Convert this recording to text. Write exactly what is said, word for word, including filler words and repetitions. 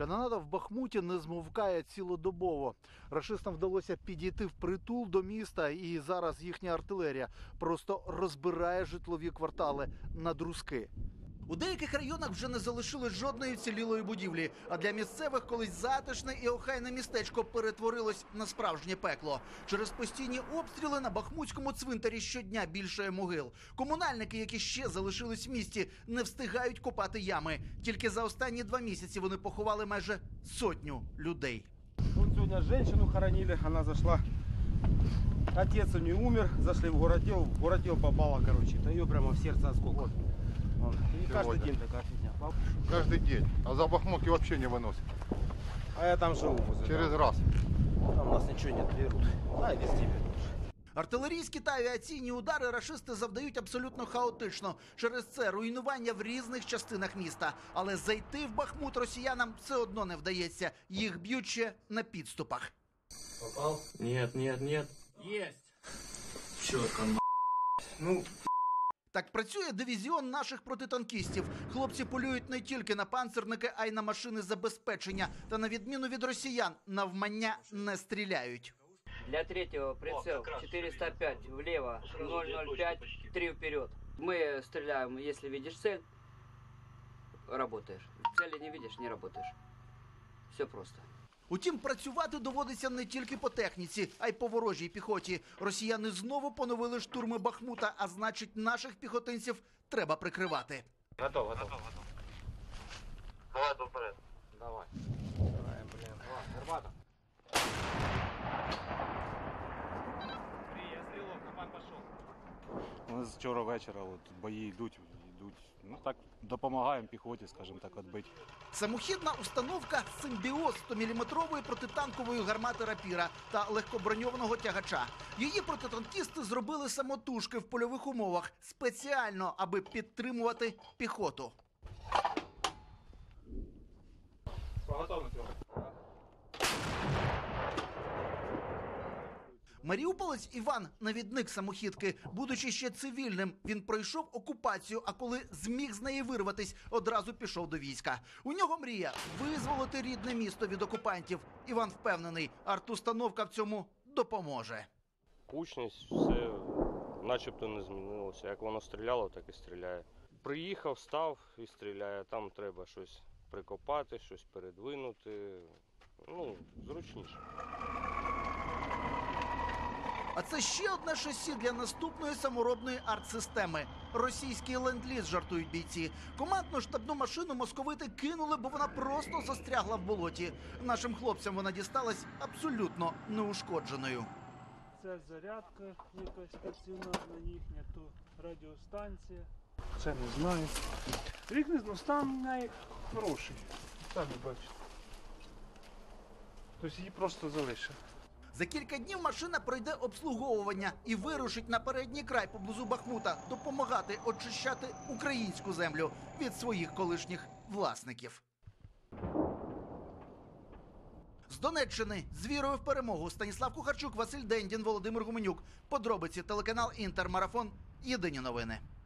Канонада в Бахмуті не змовкає цілодобово. Рашистам вдалося підійти впритул до міста, і зараз їхня артилерія просто розбирає житлові квартали на друзки. У деяких районах вже не залишили жодної вцілілої будівлі, а для місцевих колись затишне і охайне містечко перетворилось на справжнє пекло. Через постійні обстріли на Бахмутському цвинтарі щодня більшає могил. Комунальники, які ще залишились в місті, не встигають копати ями. Тільки за останні два місяці вони поховали майже сотню людей. От сьогодні жінку хоронили, вона зайшла, отець у неї умер, зайшли в городіл, в городіл попала, коротше, та її прямо в серце осколок. И каждый день такая фигня. Каждый день. А за Бахмутки вообще не выносит. А я там живу. Через раз. Там нас ничего не отберут. А, без тебя. Артилерійські та авіаційні удари рашисти завдають абсолютно хаотично. Через це руйнування в різних частинах міста. Але зайти в Бахмут росіянам все одно не вдається. Їх б'ють ще на підступах. Попав? Нет, нет, нет. Есть. Черт, он, ну... Так працює дивізіон наших протитанкістів. Хлопці полюють не тільки на панцерники, а й на машини забезпечення. Та на відміну від росіян, навмання не стріляють. Для третього приціл чотириста п'ять вліво, нуль нуль п'ять, три вперед. Ми стріляємо, якщо бачиш ціль, працюєш. Цілі не бачиш, не працюєш. Все просто. Утім, працювати доводиться не тільки по техніці, а й по ворожій піхоті. Росіяни знову поновили штурми Бахмута, а значить, наших піхотинців треба прикривати. Готов, готов. Давай, вперед. Давай. Давай, блін, давай. Гармата. Три, я стрілок, Іван пішов. У нас вчора вечора от, бої йдуть. Ну, так, допомагаємо піхоті, скажімо так, відбити. Самохідна установка «Симбіоз» сто міліметрової протитанкової гармати «Рапира» та легкоброньованого тягача. Її протитанкісти зробили самотужки в польових умовах, спеціально, аби підтримувати піхоту. Маріуполець Іван – навідник самохідки. Будучи ще цивільним, він пройшов окупацію, а коли зміг з неї вирватись, одразу пішов до війська. У нього мрія – визволити рідне місто від окупантів. Іван впевнений, артустановка в цьому допоможе. Кучність, все начебто не змінилося. Як воно стріляло, так і стріляє. Приїхав, став і стріляє. Там треба щось прикопати, щось передвинути. Ну, зручніше. А це ще одне шасі для наступної саморобної арт-системи. Російський ленд-ліз, жартують бійці. Командну штабну машину московити кинули, бо вона просто застрягла в болоті. Нашим хлопцям вона дісталась абсолютно неушкодженою. Це зарядка якась стаціонарна їхня, то радіостанція. Це не знаю. Рік не знаю, стан неї хороший. Самі бачите. Тобто її просто залишили. За кілька днів машина пройде обслуговування і вирушить на передній край поблизу Бахмута допомагати очищати українську землю від своїх колишніх власників. З Донеччини з вірою в перемогу. Станіслав Кухарчук, Василь Дендін, Володимир Гуменюк. Подробиці, телеканал «Інтермарафон». Єдині новини.